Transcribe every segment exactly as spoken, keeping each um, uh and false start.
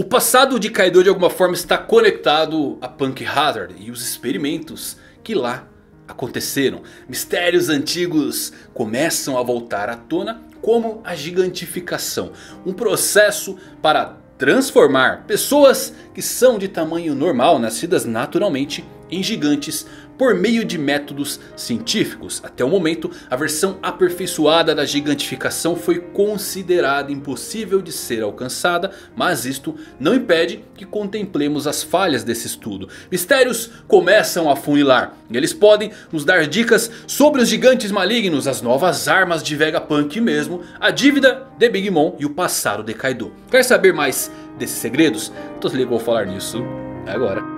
O passado de Kaido de alguma forma está conectado a Punk Hazard e os experimentos que lá aconteceram. Mistérios antigos começam a voltar à tona, como a gigantificação, um processo para transformar pessoas que são de tamanho normal, nascidas naturalmente, em gigantes por meio de métodos científicos. Até o momento, a versão aperfeiçoada da gigantificação foi considerada impossível de ser alcançada, mas isto não impede que contemplemos as falhas desse estudo. Mistérios começam a funilar e eles podem nos dar dicas sobre os gigantes malignos, as novas armas de Vegapunk mesmo, a dívida de Big Mom e o passado de Kaido. Quer saber mais desses segredos? Então se liga, vou falar nisso agora.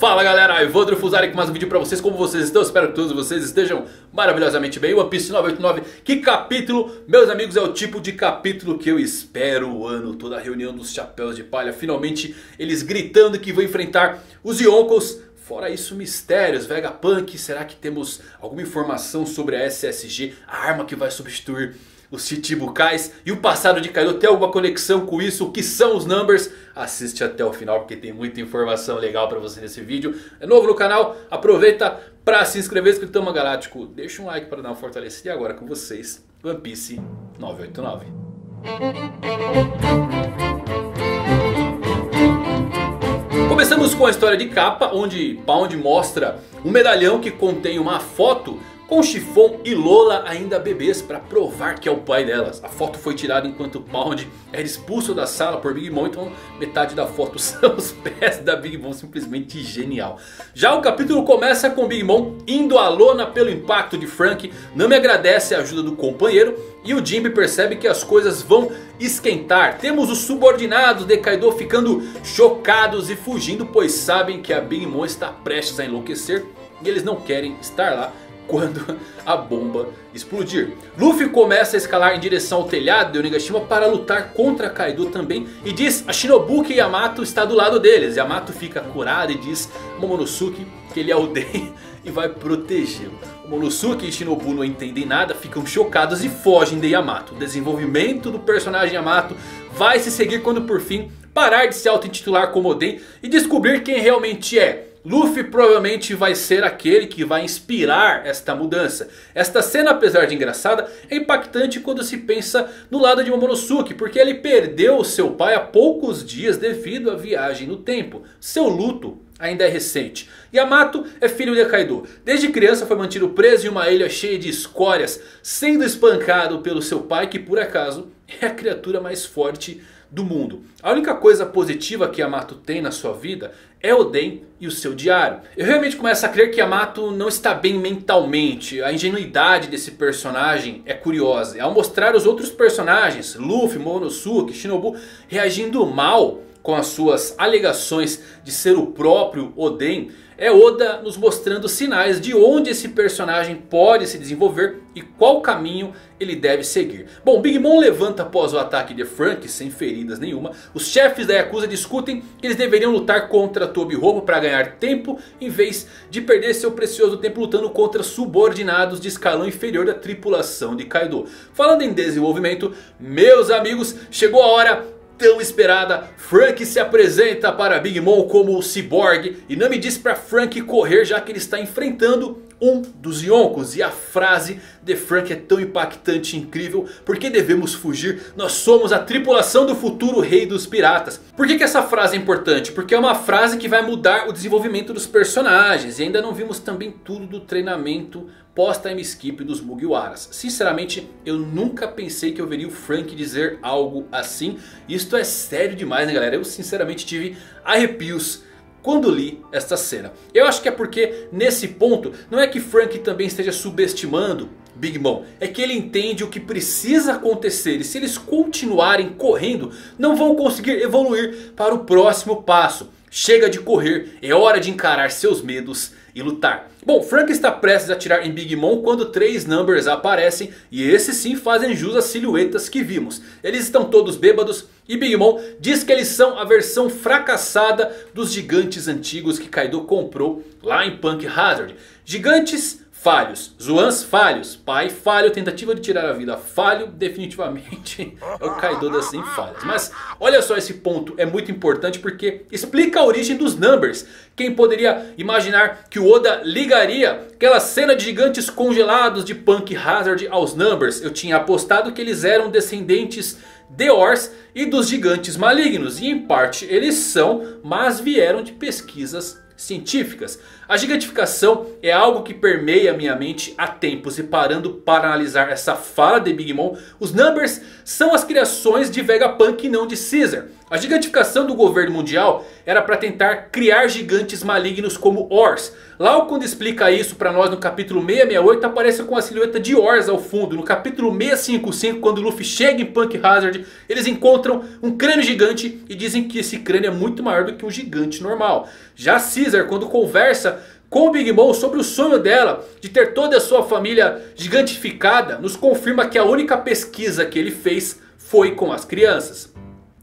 Fala galera, Evandro Fuzari com mais um vídeo pra vocês. Como vocês estão? Espero que todos vocês estejam maravilhosamente bem. One Piece nove oito nove, que capítulo, meus amigos, é o tipo de capítulo que eu espero o ano todo. A reunião dos chapéus de palha, finalmente eles gritando que vão enfrentar os Yonkos. Fora isso, mistérios, Vegapunk, será que temos alguma informação sobre a S S G? A arma que vai substituir os Shichibukais e o passado de Kaido tem alguma conexão com isso? O que são os Numbers? Assiste até o final porque tem muita informação legal pra você nesse vídeo. É novo no canal, aproveita pra se inscrever, escritama galáctico. Deixa um like pra dar uma fortalecida. E agora com vocês, One Piece nove oito nove. Começamos com a história de capa, onde Pound mostra um medalhão que contém uma foto com Chifon e Lola ainda bebês para provar que é o pai delas. A foto foi tirada enquanto Pound era expulso da sala por Big Mom. Então metade da foto são os pés da Big Mom. Simplesmente genial. Já o capítulo começa com Big Mom indo à lona pelo impacto de Frank. Não me agradece a ajuda do companheiro. E o Jimbe percebe que as coisas vão esquentar. Temos os subordinados de Kaido ficando chocados e fugindo, pois sabem que a Big Mom está prestes a enlouquecer. E eles não querem estar lá quando a bomba explodir. Luffy começa a escalar em direção ao telhado de Onigashima para lutar contra Kaido também. E diz a Shinobu que Yamato está do lado deles. Yamato fica curado e diz a Momonosuke que ele é o Oden e vai protegê-lo. Momonosuke e Shinobu não entendem nada, ficam chocados e fogem de Yamato. O desenvolvimento do personagem Yamato vai se seguir quando por fim parar de se auto-intitular como Oden e descobrir quem realmente é. Luffy provavelmente vai ser aquele que vai inspirar esta mudança. Esta cena, apesar de engraçada, é impactante quando se pensa no lado de Momonosuke, porque ele perdeu seu pai há poucos dias devido à viagem no tempo. Seu luto ainda é recente. Yamato é filho de Kaido. Desde criança foi mantido preso em uma ilha cheia de escórias, sendo espancado pelo seu pai, que por acaso é a criatura mais forte do mundo. A única coisa positiva que Yamato tem na sua vida é Oden e o seu diário. Eu realmente começo a crer que Yamato não está bem mentalmente. A ingenuidade desse personagem é curiosa. Ao mostrar os outros personagens, Luffy, Momonosuke, Shinobu, reagindo mal com as suas alegações de ser o próprio Oden, é Oda nos mostrando sinais de onde esse personagem pode se desenvolver e qual caminho ele deve seguir. Bom, Big Mom levanta após o ataque de Frank sem feridas nenhuma. Os chefes da Yakuza discutem que eles deveriam lutar contra Tobiroppo para ganhar tempo, em vez de perder seu precioso tempo lutando contra subordinados de escalão inferior da tripulação de Kaido. Falando em desenvolvimento, meus amigos, chegou a hora tão esperada. Frank se apresenta para Big Mom como o Cyborg e Nami diz para Frank correr, já que ele está enfrentando um dos Yonkos. E a frase de Frank é tão impactante e incrível. Por que devemos fugir? Nós somos a tripulação do futuro rei dos piratas. Por que que essa frase é importante? Porque é uma frase que vai mudar o desenvolvimento dos personagens. E ainda não vimos também tudo do treinamento pós-time skip dos Mugiwaras. Sinceramente, eu nunca pensei que eu veria o Frank dizer algo assim. Isto é sério demais, né galera? Eu sinceramente tive arrepios quando li esta cena. Eu acho que é porque nesse ponto não é que Frank também esteja subestimando Big Mom. É que ele entende o que precisa acontecer. E se eles continuarem correndo, não vão conseguir evoluir para o próximo passo. Chega de correr, é hora de encarar seus medos e lutar. Bom, Frank está prestes a atirar em Big Mom quando três Numbers aparecem e esses sim fazem jus às silhuetas que vimos. Eles estão todos bêbados e Big Mom diz que eles são a versão fracassada dos gigantes antigos que Kaido comprou lá em Punk Hazard. Gigantes falhos, Zoans falhos, pai falho, tentativa de tirar a vida falho, definitivamente é o Kaido das cem falhas. Mas olha só, esse ponto é muito importante porque explica a origem dos Numbers. Quem poderia imaginar que o Oda ligaria aquela cena de gigantes congelados de Punk Hazard aos Numbers? Eu tinha apostado que eles eram descendentes de Oars e dos gigantes malignos. E em parte eles são, mas vieram de pesquisas científicas. A gigantificação é algo que permeia minha mente há tempos. E parando para analisar essa fala de Big Mom, os Numbers são as criações de Vegapunk e não de Caesar. A gigantificação do governo mundial era para tentar criar gigantes malignos como Oars. Lá quando explica isso para nós no capítulo seiscentos e sessenta e oito, aparece com a silhueta de Oars ao fundo. No capítulo seiscentos e cinquenta e cinco, quando Luffy chega em Punk Hazard, eles encontram um crânio gigante e dizem que esse crânio é muito maior do que um gigante normal. Já Caesar, quando conversa com Big Mom sobre o sonho dela de ter toda a sua família gigantificada, nos confirma que a única pesquisa que ele fez foi com as crianças.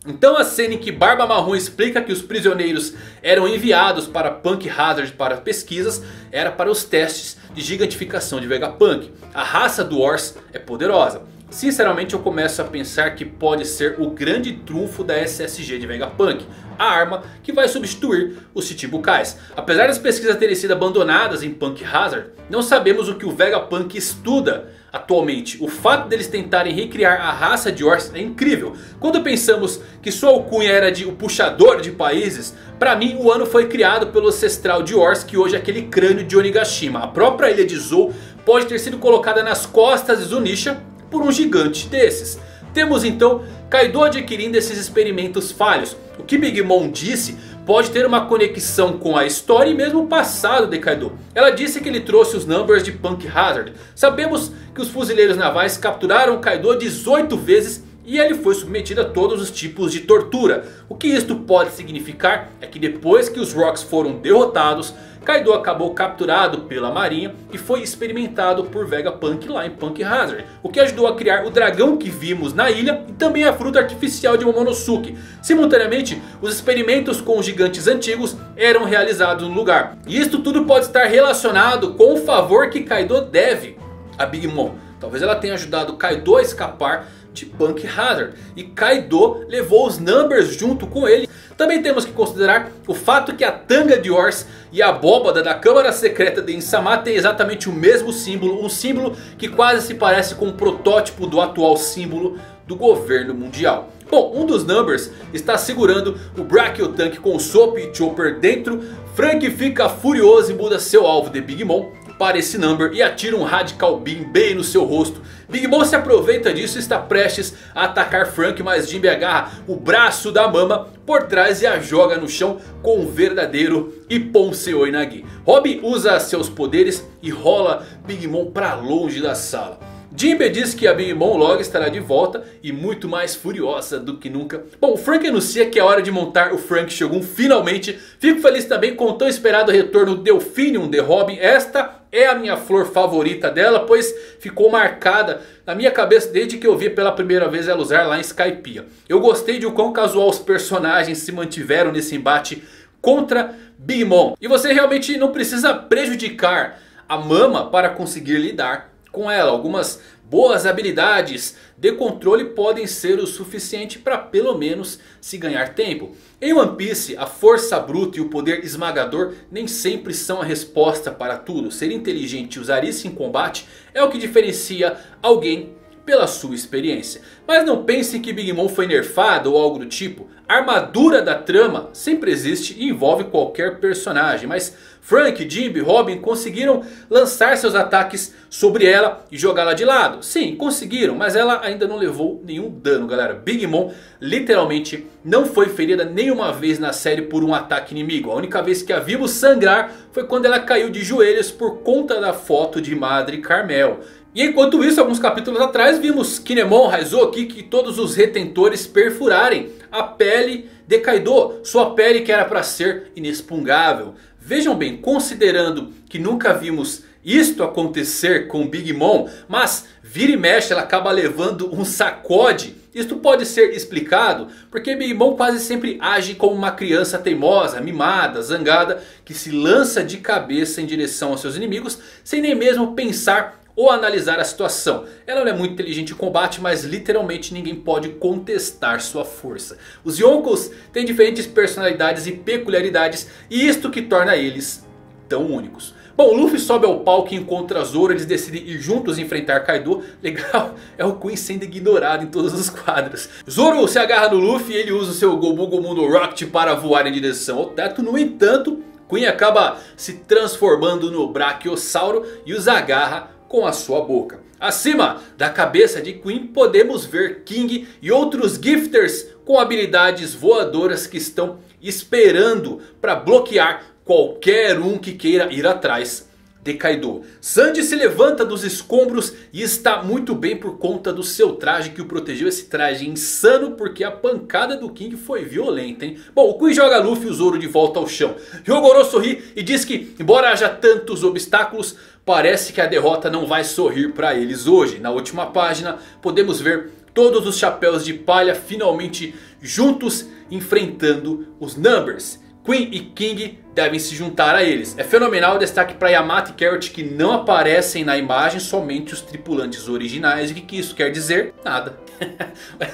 Então a cena em que Barba Marrom explica que os prisioneiros eram enviados para Punk Hazard para pesquisas era para os testes de gigantificação de Vegapunk. A raça do Oars é poderosa. Sinceramente eu começo a pensar que pode ser o grande trunfo da S S G de Vegapunk. A arma que vai substituir os Shichibukais. Apesar das pesquisas terem sido abandonadas em Punk Hazard, não sabemos o que o Vegapunk estuda atualmente. O fato deles tentarem recriar a raça de Oars é incrível. Quando pensamos que sua alcunha era de o puxador de países, para mim o ano foi criado pelo ancestral de Oars, que hoje é aquele crânio de Onigashima. A própria ilha de Zou pode ter sido colocada nas costas de Zunisha por um gigante desses. Temos então Kaido adquirindo esses experimentos falhos. O que Big Mom disse pode ter uma conexão com a história e mesmo o passado de Kaido. Ela disse que ele trouxe os Numbers de Punk Hazard. Sabemos que os fuzileiros navais capturaram Kaido dezoito vezes e ele foi submetido a todos os tipos de tortura. O que isto pode significar é que depois que os Rocks foram derrotados, Kaido acabou capturado pela marinha e foi experimentado por Vegapunk lá em Punk Hazard. O que ajudou a criar o dragão que vimos na ilha e também a fruta artificial de Momonosuke. Simultaneamente, os experimentos com os gigantes antigos eram realizados no lugar. E isto tudo pode estar relacionado com o favor que Kaido deve a Big Mom. Talvez ela tenha ajudado Kaido a escapar de Punk Hazard. E Kaido levou os Numbers junto com ele. Também temos que considerar o fato que a tanga de Oars e a abóbada da Câmara Secreta de Insama tem exatamente o mesmo símbolo. Um símbolo que quase se parece com o protótipo do atual símbolo do governo mundial. Bom, um dos Numbers está segurando o Brachial Tank com Soap e Chopper dentro. Frank fica furioso e muda seu alvo de Big Mom para esse Number e atira um Radical Beam bem no seu rosto. Big Mom se aproveita disso e está prestes a atacar Frank, mas Jimbe agarra o braço da Mama por trás e a joga no chão com um verdadeiro Ippon-Seoi Nagi. Robin usa seus poderes e rola Big Mom para longe da sala. Jimbe diz que a Big Mom logo estará de volta e muito mais furiosa do que nunca. Bom, o Frank anuncia que é hora de montar o Frank Shogun finalmente. Fico feliz também com o tão esperado retorno do Delphinium de Robin. Esta é a minha flor favorita dela, pois ficou marcada na minha cabeça desde que eu vi pela primeira vez ela usar lá em Skypiea. Eu gostei de o quão casual os personagens se mantiveram nesse embate contra Big Mom. E você realmente não precisa prejudicar a Mama para conseguir lidar com ela. Algumas boas habilidades de controle podem ser o suficiente para pelo menos se ganhar tempo. Em One Piece, a força bruta e o poder esmagador nem sempre são a resposta para tudo. Ser inteligente e usar isso em combate é o que diferencia alguém pela sua experiência. Mas não pensem que Big Mom foi nerfada ou algo do tipo. A armadura da trama sempre existe e envolve qualquer personagem. Mas Frank, Jimbe e Robin conseguiram lançar seus ataques sobre ela e jogá-la de lado. Sim, conseguiram, mas ela ainda não levou nenhum dano, galera. Big Mom literalmente não foi ferida nenhuma vez na série por um ataque inimigo. A única vez que a vimos sangrar foi quando ela caiu de joelhos por conta da foto de Madre Carmel. E enquanto isso, alguns capítulos atrás vimos Kinemon Raizou aqui que todos os retentores perfurarem a pele de Kaido. Sua pele que era para ser inexpugnável. Vejam bem, considerando que nunca vimos isto acontecer com Big Mom, mas vira e mexe ela acaba levando um sacode. Isto pode ser explicado porque Big Mom quase sempre age como uma criança teimosa, mimada, zangada, que se lança de cabeça em direção aos seus inimigos sem nem mesmo pensar ou analisar a situação. Ela não é muito inteligente em combate, mas literalmente ninguém pode contestar sua força. Os Yonkos têm diferentes personalidades e peculiaridades, e isto que torna eles tão únicos. Bom, Luffy sobe ao palco e encontra Zoro. Eles decidem ir juntos enfrentar Kaido. Legal, é o Queen sendo ignorado em todos os quadros. Zoro se agarra no Luffy e ele usa o seu Gomu Gomu no Rocket para voar em direção ao teto. No entanto, Queen acaba se transformando no Brachiosauro e os agarra com a sua boca. Acima da cabeça de Queen podemos ver King e outros Gifters com habilidades voadoras que estão esperando para bloquear qualquer um que queira ir atrás de Kaido. Sanji se levanta dos escombros e está muito bem por conta do seu traje que o protegeu. Esse traje insano porque a pancada do King foi violenta, hein? Bom, o Queen joga Luffy e o Zoro de volta ao chão. Ryogoro sorri e diz que, embora haja tantos obstáculos, parece que a derrota não vai sorrir para eles hoje. Na última página podemos ver todos os chapéus de palha finalmente juntos enfrentando os Numbers. Queen e King devem se juntar a eles. É fenomenal o destaque para Yamato e Carrot que não aparecem na imagem. Somente os tripulantes originais. E o que isso quer dizer? Nada.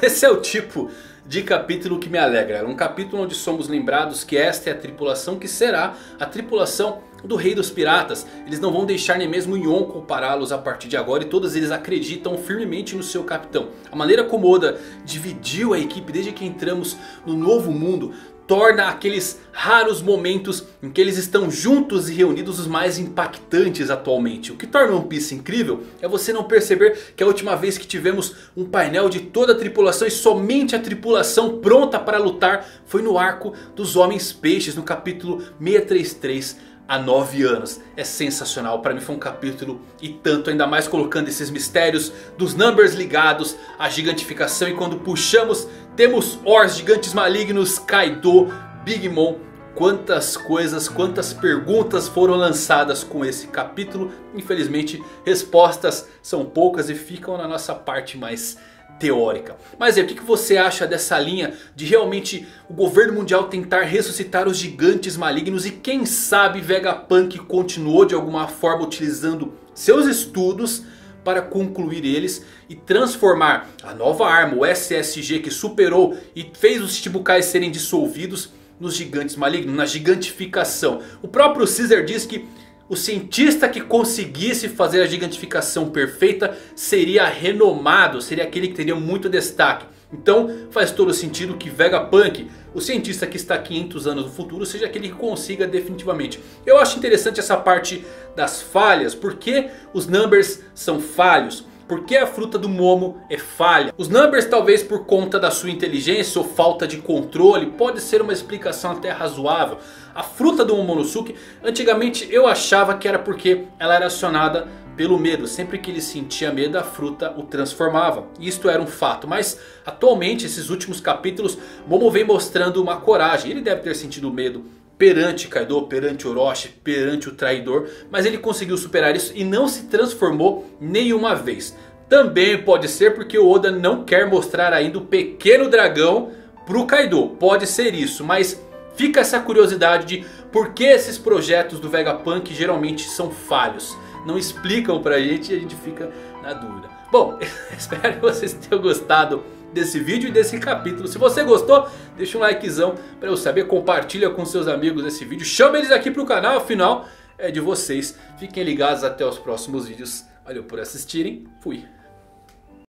Esse é o tipo de capítulo que me alegra. É um capítulo onde somos lembrados que esta é a tripulação que será a tripulação do Rei dos Piratas. Eles não vão deixar nem mesmo Yonko pará-los a partir de agora. E todos eles acreditam firmemente no seu capitão. A maneira como Oda dividiu a equipe desde que entramos no novo mundo torna aqueles raros momentos em que eles estão juntos e reunidos os mais impactantes atualmente. O que torna One Piece incrível é você não perceber que a última vez que tivemos um painel de toda a tripulação e somente a tripulação pronta para lutar foi no arco dos Homens Peixes, no capítulo seiscentos e trinta e três, há nove anos. É sensacional, para mim foi um capítulo e tanto, ainda mais colocando esses mistérios dos Numbers ligados à gigantificação. E quando puxamos, temos Oars, gigantes malignos, Kaido, Big Mom. Quantas coisas, quantas perguntas foram lançadas com esse capítulo. Infelizmente respostas são poucas e ficam na nossa parte mais teórica. Mas é, o que você acha dessa linha de realmente o governo mundial tentar ressuscitar os gigantes malignos? E quem sabe Vegapunk continuou de alguma forma utilizando seus estudos para concluir eles e transformar a nova arma, o S S G, que superou e fez os Shichibukais serem dissolvidos, nos gigantes malignos, na gigantificação. O próprio Caesar diz que o cientista que conseguisse fazer a gigantificação perfeita seria renomado, seria aquele que teria muito destaque. Então faz todo sentido que Vegapunk, o cientista que está quinhentos anos no futuro, seja aquele que consiga definitivamente. Eu acho interessante essa parte das falhas. Por que os Numbers são falhos? Por que a fruta do Momo é falha? Os Numbers, talvez por conta da sua inteligência ou falta de controle, pode ser uma explicação até razoável. A fruta do Momonosuke, antigamente eu achava que era porque ela era acionada pelo medo. Sempre que ele sentia medo, a fruta o transformava. Isto era um fato. Mas atualmente, esses últimos capítulos, Momo vem mostrando uma coragem. Ele deve ter sentido medo perante Kaido, perante Orochi, perante o traidor, mas ele conseguiu superar isso e não se transformou nenhuma vez. Também pode ser porque o Oda não quer mostrar ainda o pequeno dragão pro Kaido. Pode ser isso, mas fica essa curiosidade de por que esses projetos do Vegapunk geralmente são falhos. Não explicam pra gente e a gente fica na dúvida. Bom, espero que vocês tenham gostado desse vídeo e desse capítulo. Se você gostou, deixa um likezão pra eu saber. Compartilha com seus amigos esse vídeo. Chama eles aqui pro canal, afinal é de vocês. Fiquem ligados até os próximos vídeos. Valeu por assistirem. Fui.